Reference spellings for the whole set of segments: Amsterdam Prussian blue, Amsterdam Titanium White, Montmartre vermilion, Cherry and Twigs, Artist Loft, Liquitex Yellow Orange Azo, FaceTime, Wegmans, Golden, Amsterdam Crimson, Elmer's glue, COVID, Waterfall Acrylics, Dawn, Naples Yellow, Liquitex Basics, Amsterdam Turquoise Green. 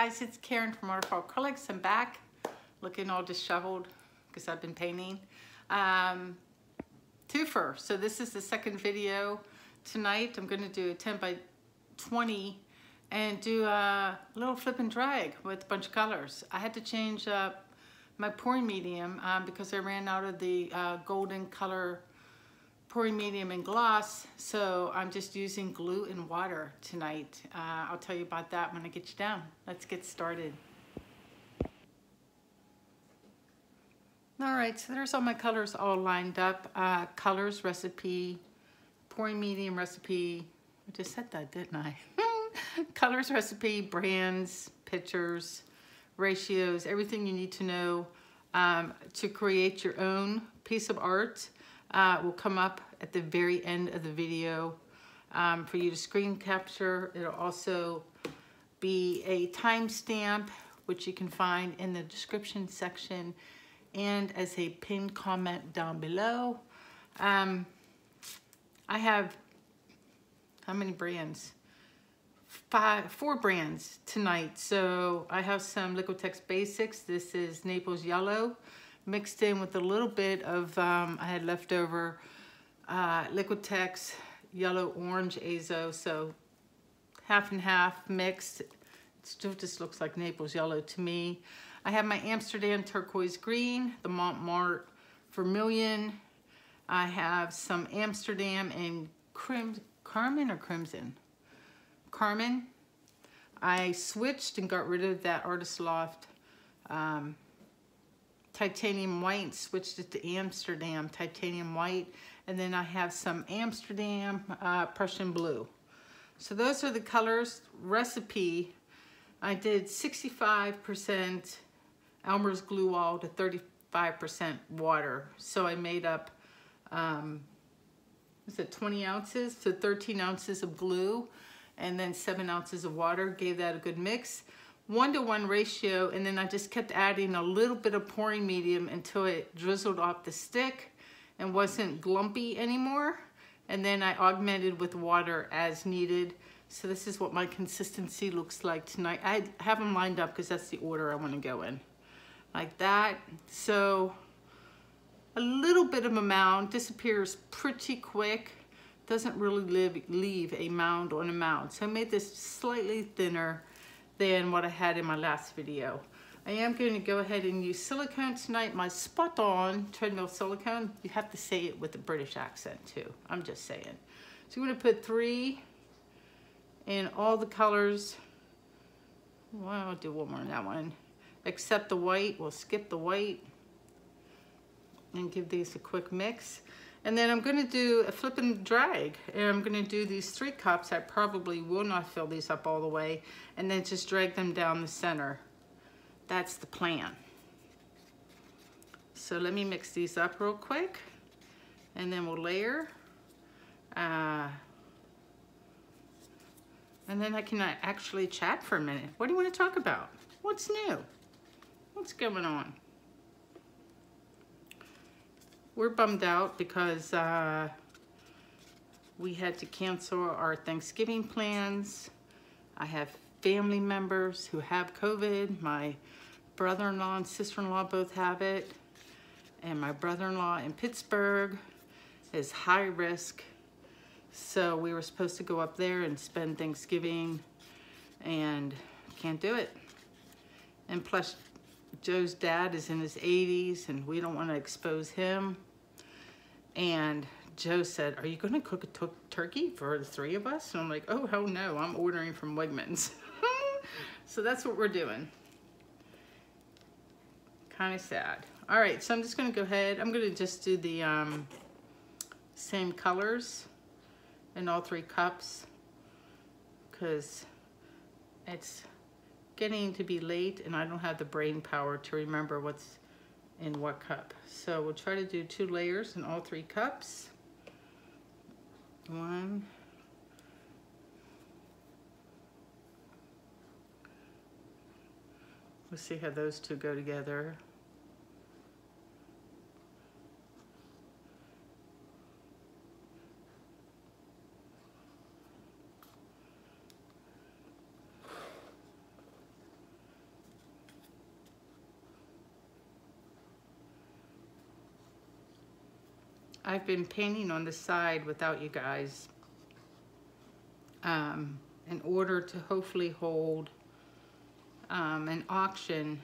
guys, it's Karen from Waterfall Acrylics. I'm back looking all disheveled because I've been painting. Twofer, so this is the second video tonight. I'm going to do a 10 by 20 and do a little flip and drag with a bunch of colors. I had to change up my pouring medium because I ran out of the golden color pouring medium and gloss, so I'm just using glue and water tonight. I'll tell you about that when I get you down. Let's get started. All right, so there's all my colors all lined up. Colors, recipe, pouring medium recipe. I just said that, didn't I? Colors, recipe, brands, pictures, ratios, everything you need to know to create your own piece of art will come up at the very end of the video for you to screen capture. It'll also be a timestamp, which you can find in the description section and as a pinned comment down below. I have, how many brands? Four brands tonight. So I have some Liquitex Basics. This is Naples Yellow mixed in with a little bit of I had leftover Liquitex Yellow Orange Azo, so half and half mixed. It still just looks like Naples Yellow to me. I have my Amsterdam Turquoise Green, the Montmartre Vermilion. I have some Amsterdam and Carmen. I switched and got rid of that Artist Loft Titanium White, switched it to Amsterdam Titanium White, and then I have some Amsterdam Prussian Blue. So those are the colors. Recipe, I did 65% Elmer's glue all to 35% water. So I made up, was it 20 ounces to 13 ounces of glue, and then 7 ounces of water. Gave that a good mix. 1-to-1 ratio, and then I just kept adding a little bit of pouring medium until it drizzled off the stick and wasn't glumpy anymore. And then I augmented with water as needed. So this is what my consistency looks like tonight. I have them lined up because that's the order I want to go in. Like that. So a little bit of a mound disappears pretty quick. Doesn't really leave a mound on a mound. So I made this slightly thinner than what I had in my last video. I am going to go ahead and use silicone tonight. My Spot On treadmill silicone. You have to say it with a British accent too. I'm just saying. So I'm going to put 3 in all the colors. Well, I'll do one more in that one. Except the white. We'll skip the white and give these a quick mix. And then I'm going to do a flip and drag, and I'm going to do these 3 cups. I probably will not fill these up all the way, and then just drag them down the center. That's the plan. So let me mix these up real quick, and then we'll layer. And then I can actually chat for a minute. What do you want to talk about? What's new? What's going on? We're bummed out because we had to cancel our Thanksgiving plans. I have family members who have COVID. My brother-in-law and sister-in-law both have it. And my brother-in-law in Pittsburgh is high risk. So we were supposed to go up there and spend Thanksgiving, and can't do it. And plus, Joe's dad is in his 80s, and we don't want to expose him. And Joe said, "Are you going to cook a turkey for the 3 of us? And I'm like, "Oh, hell no, I'm ordering from Wegmans." So that's what we're doing. Kind of sad. All right, so I'm just going to go ahead. I'm going to just do the same colors in all 3 cups because it's getting to be late and I don't have the brain power to remember what's in what cup. So we'll try to do 2 layers in all 3 cups. 1. We'll see how those 2 go together. I've been painting on the side without you guys in order to hopefully hold an auction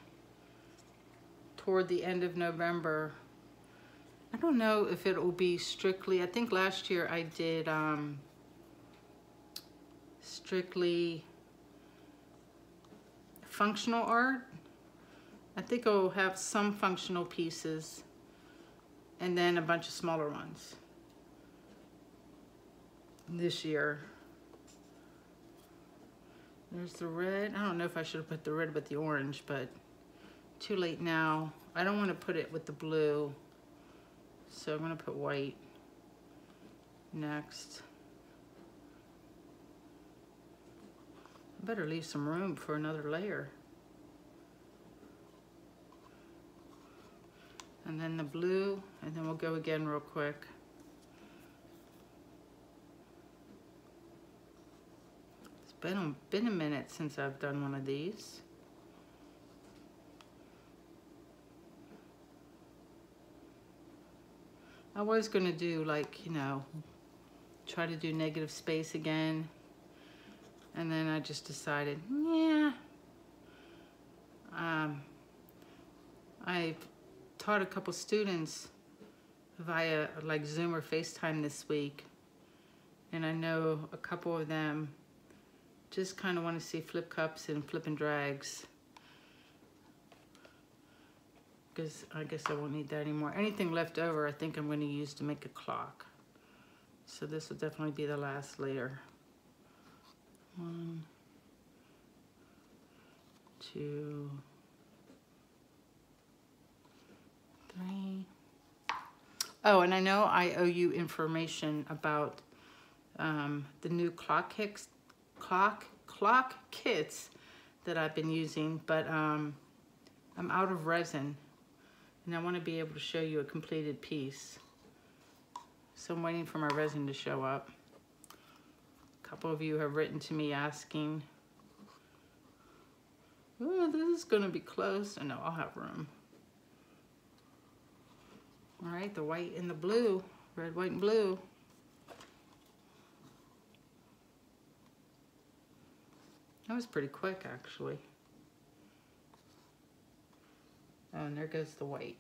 toward the end of November. I don't know if it will be strictly, I think last year I did strictly functional art. I think I'll have some functional pieces and then a bunch of smaller ones this year. There's the red. I don't know if I should have put the red with the orange, but too late now. I don't want to put it with the blue. So I'm gonna put white next. Better leave some room for another layer. And then the blue, and then we'll go again real quick. It's been a minute since I've done one of these. I was gonna do, like, you know, try to do negative space again. And then I just decided, yeah. I've taught a couple students via like Zoom or FaceTime this week. And I know a couple of them just kind of want to see flip cups and flip and drags. Because I guess I won't need that anymore. Anything left over, I think I'm going to use to make a clock. So this will definitely be the last layer. 1, 2, 3. Oh, and I know I owe you information about the new clock kits that I've been using, but I'm out of resin, and I want to be able to show you a completed piece. So I'm waiting for my resin to show up. A couple of you have written to me asking, oh, this is gonna be close. I know I'll have room. All right, the white and the blue, red, white, and blue. That was pretty quick, actually. Oh, and there goes the white.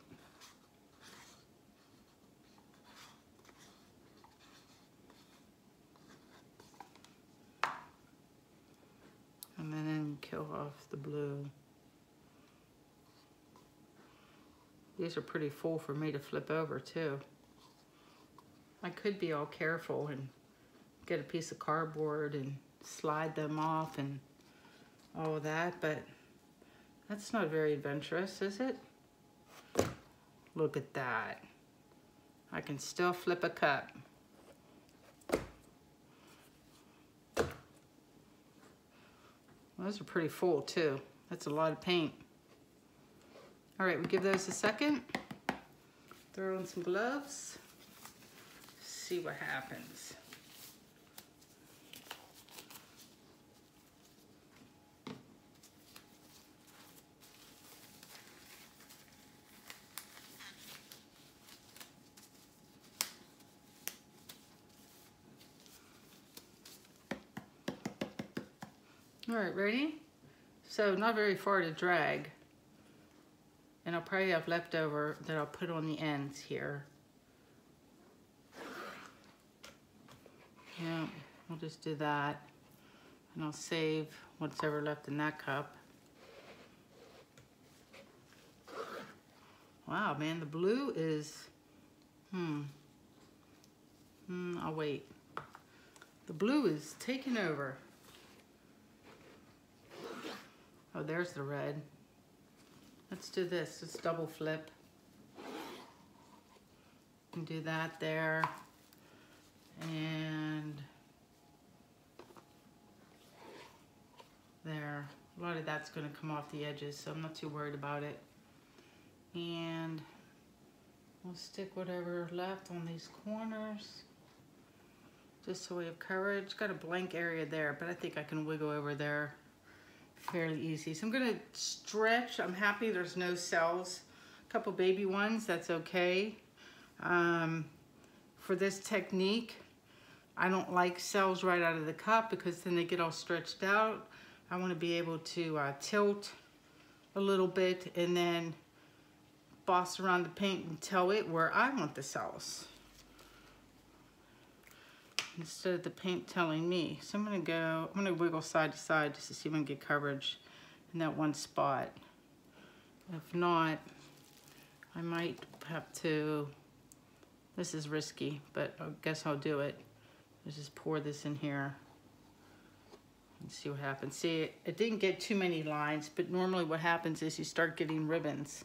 And then kill off the blue. These are pretty full for me to flip over too. I could be all careful and get a piece of cardboard and slide them off and all of that, but that's not very adventurous, is it? Look at that. I can still flip a cup. Those are pretty full too. That's a lot of paint. All right, we give those a second. Throw in some gloves. See what happens. All right, ready? So not very far to drag. And I'll probably have leftover that I'll put on the ends here. Yeah, we'll just do that. And I'll save what's ever left in that cup. Wow, man, the blue is, I'll wait. The blue is taking over. Oh, there's the red. Let's do this. Let's double flip. And do that there. And there. A lot of that's going to come off the edges, so I'm not too worried about it. And we'll stick whatever left on these corners. Just so we have coverage. Got a blank area there, but I think I can wiggle over there. Fairly easy. So I'm gonna stretch. I'm happy there's no cells. A couple baby ones, that's okay. for this technique. I don't like cells right out of the cup because then they get all stretched out. I want to be able to tilt a little bit and then boss around the paint until it where I want the cells, instead of the paint telling me. So I'm gonna go, I'm gonna wiggle side to side just to see if I can get coverage in that one spot. If not, I might have to, this is risky, but I guess I'll do it. Let's just pour this in here and see what happens. See, it didn't get too many lines, but normally what happens is you start getting ribbons.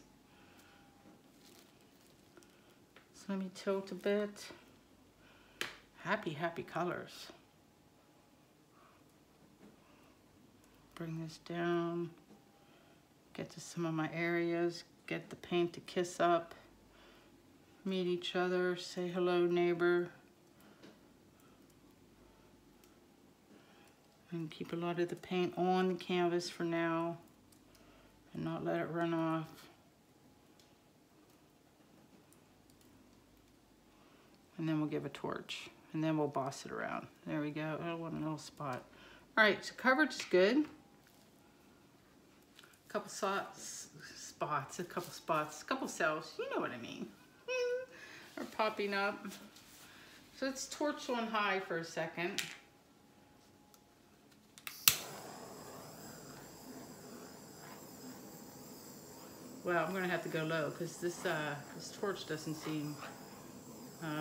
So let me tilt a bit. Happy, happy colors. Bring this down, get to some of my areas, get the paint to kiss up, meet each other, say hello neighbor, and keep a lot of the paint on the canvas for now and not let it run off. And then we'll give a torch. And then we'll boss it around. There we go. I want a little spot. All right, so coverage is good. A couple spots, a couple cells, you know what I mean, are popping up. So let's torch on high for a second. Well, I'm gonna have to go low because this torch doesn't seem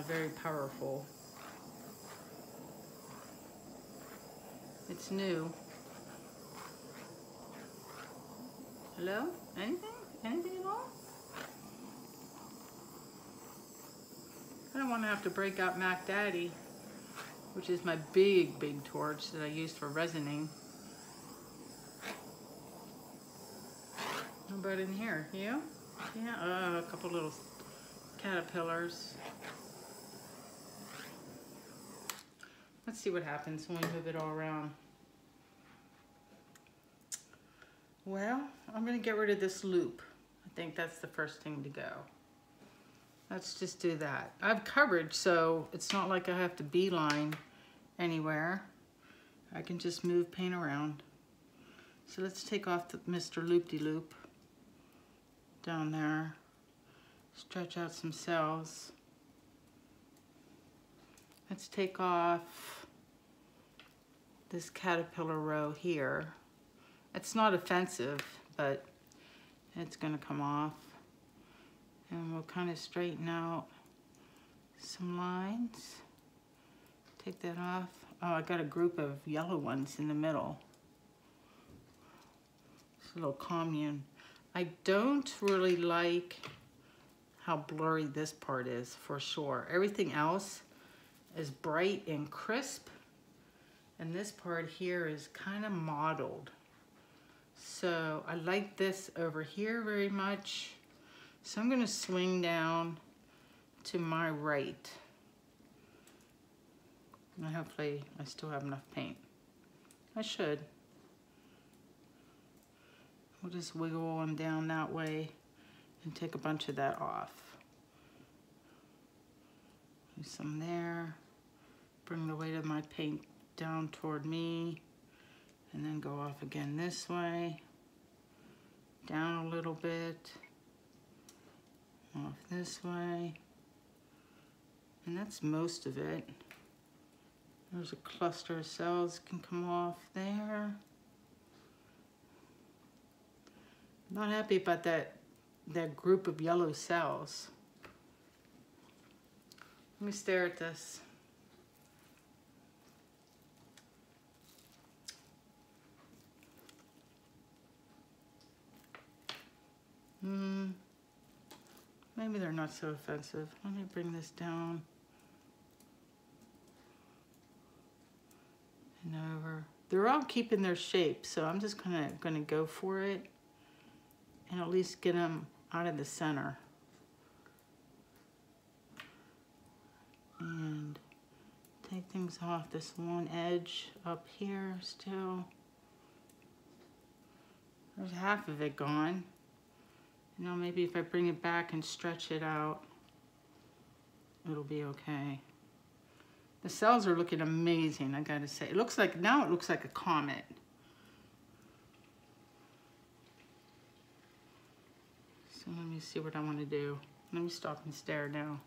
very powerful. It's new. Hello? Anything? Anything at all? I don't want to have to break out Mac Daddy, which is my big, big torch that I used for resining. Nobody in here. You? Yeah, a couple little caterpillars. Let's see what happens when we move it all around. Well, I'm gonna get rid of this loop. I think that's the first thing to go. Let's just do that. I have coverage, so it's not like I have to beeline anywhere. I can just move paint around. So let's take off the Mr. Loop-de-Loop down there. Stretch out some cells. Let's take off this caterpillar row here. It's not offensive, but it's gonna come off. And we'll kind of straighten out some lines. Take that off. Oh, I got a group of yellow ones in the middle. It's a little commune. I don't really like how blurry this part is, for sure. Everything else is bright and crisp, and this part here is kind of mottled. So I like this over here very much. So I'm gonna swing down to my right. And hopefully I still have enough paint. I should. We'll just wiggle them down that way and take a bunch of that off. Do some there. Bring the weight of my paint down toward me and then go off again this way, down a little bit, off this way, and that's most of it. There's a cluster of cells can come off there. I'm not happy about that group of yellow cells. Let me stare at this. Maybe they're not so offensive. Let me bring this down and over. They're all keeping their shape, so I'm just gonna go for it and at least get them out of the center. And take things off this one edge up here still. There's half of it gone. You know, maybe if I bring it back and stretch it out, it'll be okay. The cells are looking amazing, I gotta say. It looks like, now it looks like a comet. So let me see what I want to do. Let me stop and stare now.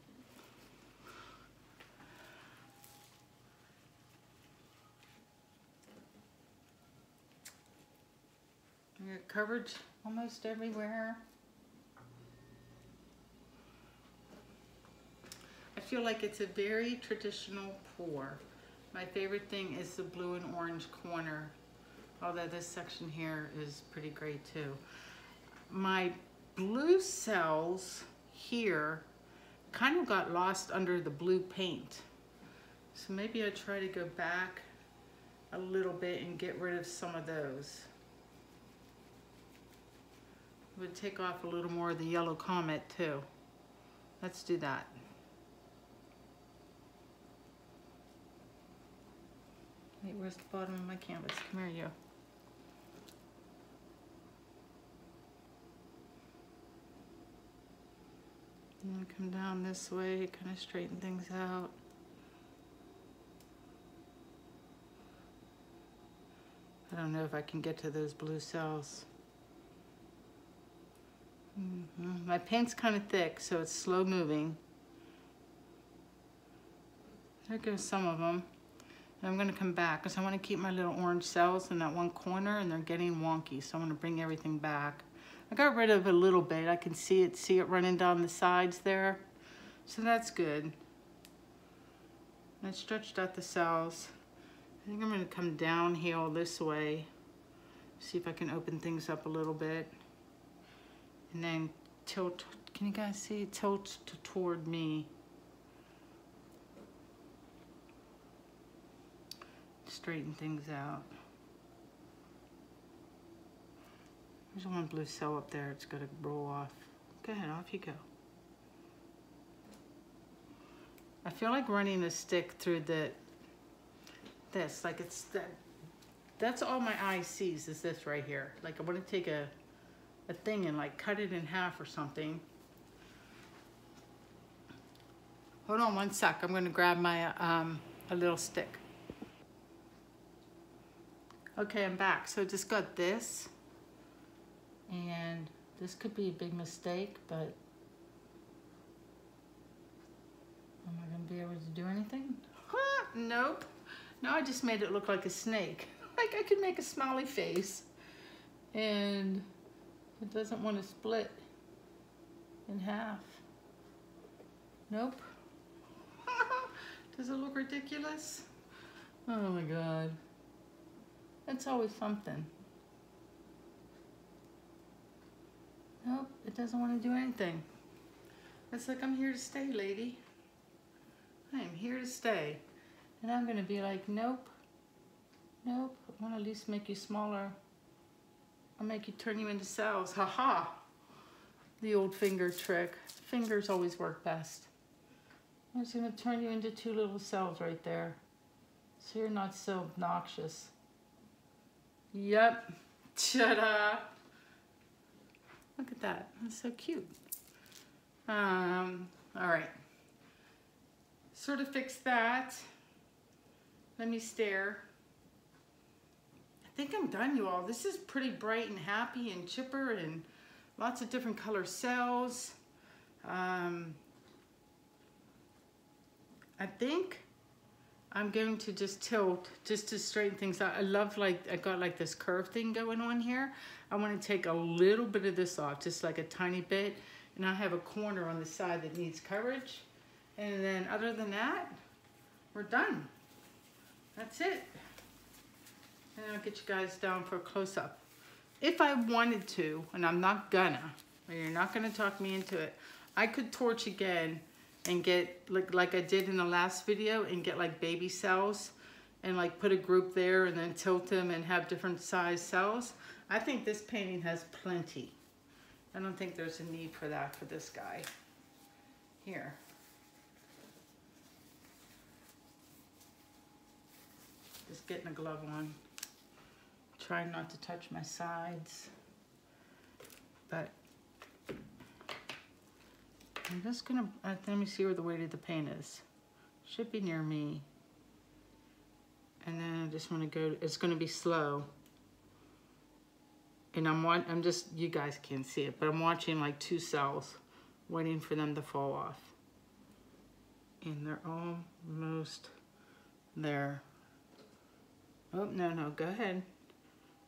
We got coverage almost everywhere. I feel like it's a very traditional pour. My favorite thing is the blue and orange corner, although this section here is pretty great too. My blue cells here kind of got lost under the blue paint. So maybe I try to go back a little bit and get rid of some of those. It would take off a little more of the yellow comet too. Let's do that. Wait, where's the bottom of my canvas? Come here, you. I'm gonna come down this way, kind of straighten things out. I don't know if I can get to those blue cells. My paint's kind of thick, so it's slow moving. There goes some of them. And I'm gonna come back because I want to keep my little orange cells in that one corner, and they're getting wonky, so I'm gonna bring everything back. I got rid of a little bit. I can see it running down the sides there. So that's good. And I stretched out the cells. I think I'm gonna come downhill this way. See if I can open things up a little bit. And then tilt, can you guys see? Tilt toward me. Straighten things out. There's one blue cell up there, it's gotta roll off. Go ahead, off you go. I feel like running a stick through this, like it's that. That's all my eye sees is this right here. Like I wanna take a thing and like cut it in half or something. Hold on one sec, I'm gonna grab my a little stick. Okay, I'm back. So I just got this. And this could be a big mistake, but am I gonna be able to do anything? Huh, nope. No, I just made it look like a snake. Like I could make a smiley face and it doesn't want to split in half. Nope. Does it look ridiculous? Oh my God. That's always something. Nope, it doesn't want to do anything. It's like, I'm here to stay, lady. I am here to stay. And I'm gonna be like, nope, nope. I wanna at least make you smaller. I'll make you, turn you into cells, haha. The old finger trick. Fingers always work best. I'm just gonna turn you into two little cells right there. So you're not so obnoxious. Yep, ta-da. Look at that, that's so cute. All right, sort of fixed that. Let me stare. I think I'm done, you all. This is pretty bright and happy and chipper and lots of different color cells. I think I'm going to just tilt just to straighten things out. I love, like, I got like this curve thing going on here. I want to take a little bit of this off, just like a tiny bit. And I have a corner on the side that needs coverage. And then other than that, we're done. That's it. And I'll get you guys down for a close-up. If I wanted to, and I'm not gonna, or you're not gonna talk me into it, I could torch again and get, like I did in the last video, and get like baby cells and like put a group there and then tilt them and have different size cells. I think this painting has plenty. I don't think there's a need for that for this guy here. Just getting a glove on. Trying not to touch my sides, but I'm just gonna, let me see where the weight of the paint is. Should be near me. And then I just wanna go, it's gonna be slow. And I'm just, you guys can't see it, but I'm watching like two cells, waiting for them to fall off. And they're almost there. Oh, no, no, go ahead.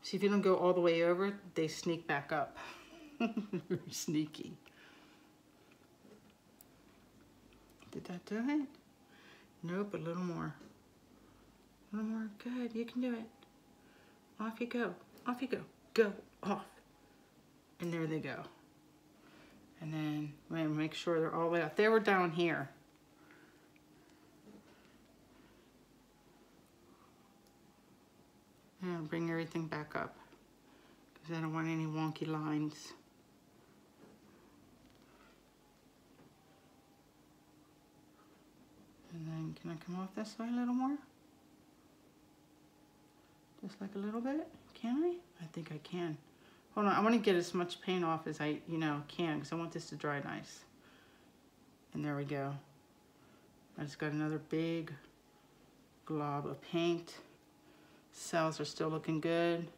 See, if you don't go all the way over, they sneak back up. They're sneaky. Did that do it? Nope, a little more. A little more, good, you can do it. Off you go, off you go. Go off. And there they go. And then we're gonna make sure they're all the way up. They were down here. And I'll bring everything back up because I don't want any wonky lines. And then can I come off this way a little more? Just like a little bit? Can I? I think I can. Hold on, I want to get as much paint off as I, can, because I want this to dry nice. And there we go. I just got another big glob of paint. Cells are still looking good.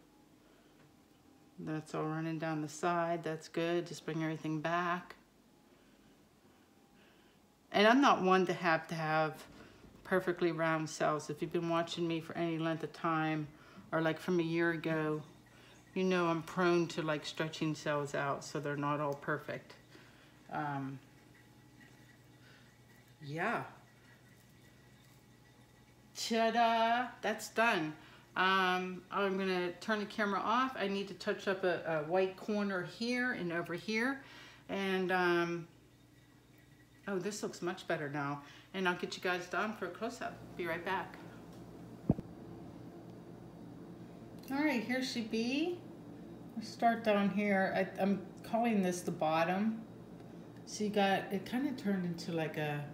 That's all running down the side. That's good. Just bring everything back. And I'm not one to have perfectly round cells. If you've been watching me for any length of time, or like from a year ago, you know I'm prone to like stretching cells out so they're not all perfect. Yeah. Ta-da! That's done. I'm gonna turn the camera off. I need to touch up a white corner here and over here. And oh, this looks much better now. And I'll get you guys done for a close-up. Be right back. All right, here she be. Let's start down here. I'm calling this the bottom. So you got, it kind of turned into like a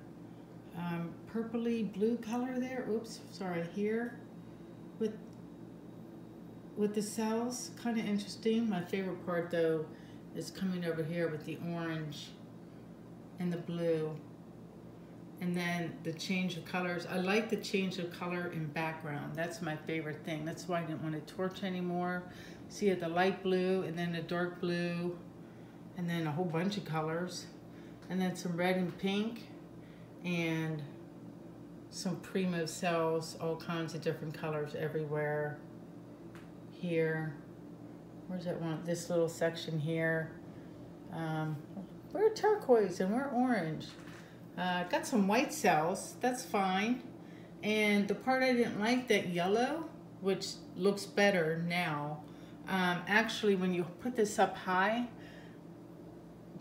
purpley blue color there. Oops, sorry, here. With the cells, kind of interesting. My favorite part though is coming over here with the orange and the blue. And then the change of colors. I like the change of color in background. That's my favorite thing. That's why I didn't want to torch anymore. See, you have the light blue and then the dark blue and then a whole bunch of colors. And then some red and pink and some primo cells, all kinds of different colors everywhere. Here, where's that one? This little section here. We're turquoise and we're orange. Got some white cells, that's fine. And the part I didn't like, that yellow, which looks better now, actually when you put this up high,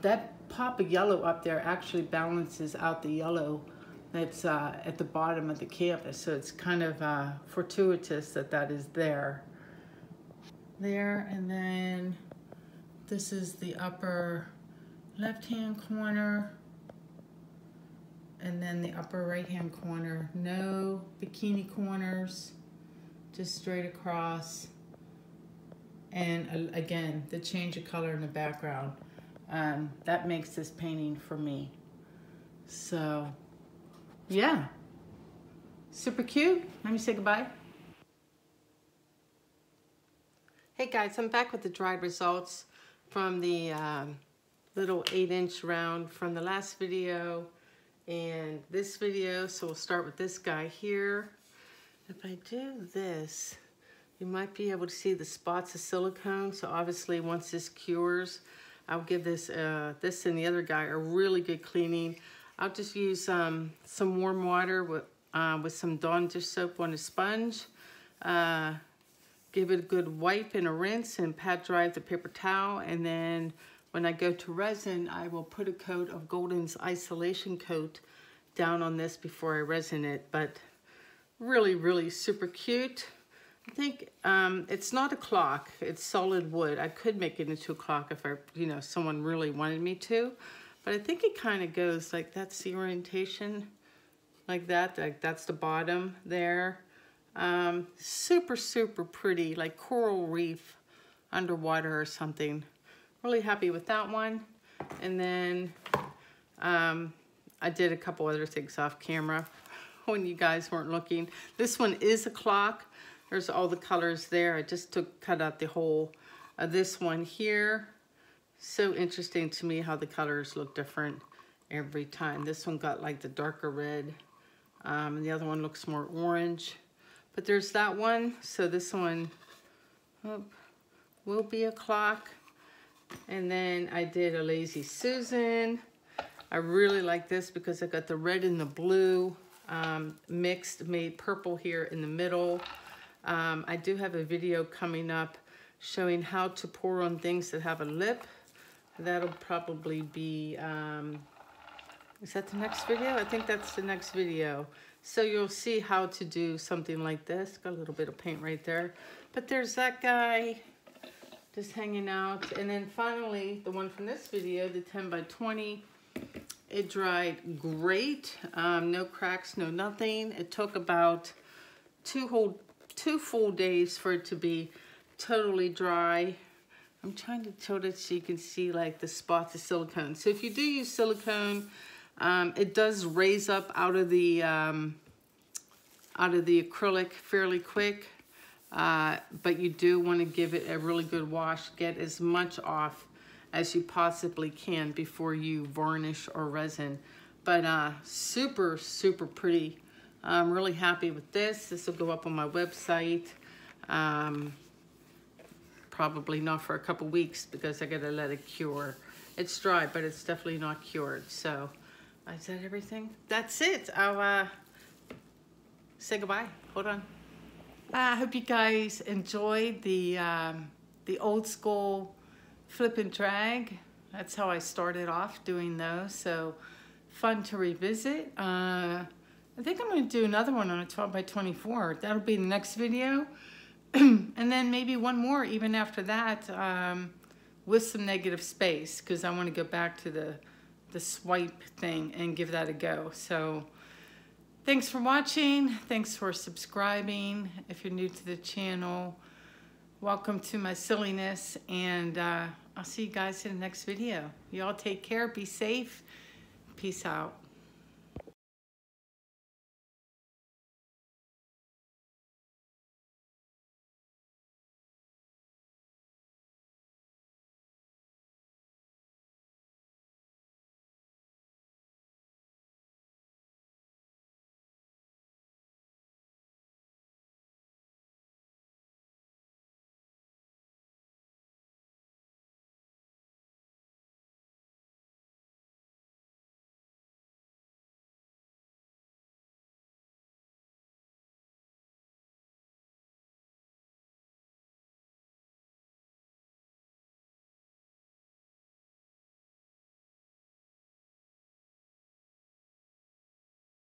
that pop of yellow up there actually balances out the yellow that's at the bottom of the canvas. So it's kind of fortuitous that that is there. There, and then this is the upper left-hand corner. And then the upper right-hand corner, no bikini corners, just straight across. And again, the change of color in the background. That makes this painting for me. So, yeah, super cute. Let me say goodbye. Hey guys, I'm back with the dried results from the little 8-inch round from the last video. And this video, so we'll start with this guy here. If I do this, you might be able to see the spots of silicone. So obviously once this cures, I'll give this, this and the other guy a really good cleaning. I'll just use some warm water with some Dawn dish soap on a sponge. Give it a good wipe and a rinse and pat dry with the paper towel. And then when I go to resin, I will put a coat of Golden's isolation coat down on this before I resin it, but really, really super cute. I think it's not a clock, it's solid wood. I could make it into a clock if I, someone really wanted me to, but I think it kind of goes like that's the orientation, like that, like that's the bottom there. Super, super pretty, like coral reef underwater or something. Really happy with that one. And then I did a couple other things off camera when you guys weren't looking. This one is a clock. There's all the colors there. I just cut out the whole of this one here. So interesting to me how the colors look different every time. This one got like the darker red, and the other one looks more orange. But there's that one. So this one will be a clock. And then I did a Lazy Susan. I really like this because I got the red and the blue mixed, made purple here in the middle. I do have a video coming up showing how to pour on things that have a lip. That'll probably be, is that the next video? I think that's the next video. So you'll see how to do something like this. Got a little bit of paint right there. But there's that guy just hanging out. And then finally, the one from this video, the 10x20, it dried great. No cracks, no nothing. It took about two full days for it to be totally dry. I'm trying to tilt it so you can see like the spots of silicone. So if you do use silicone, it does raise up out of the acrylic fairly quick, but you do want to give it a really good wash. Get as much off as you possibly can before you varnish or resin. But super, super pretty. I'm really happy with this. This will go up on my website. Probably not for a couple weeks because I gotta let it cure. It's dry, but it's definitely not cured. So, is that everything? That's it. I'll say goodbye. Hold on. I hope you guys enjoyed the old school flip and drag. That's how I started off doing those. So fun to revisit. I think I'm going to do another one on a 12x24. That'll be the next video. And then maybe one more even after that with some negative space, because I want to go back to the swipe thing and give that a go. So thanks for watching. Thanks for subscribing. If you're new to the channel, welcome to my silliness. And I'll see you guys in the next video. Y'all take care. Be safe. Peace out.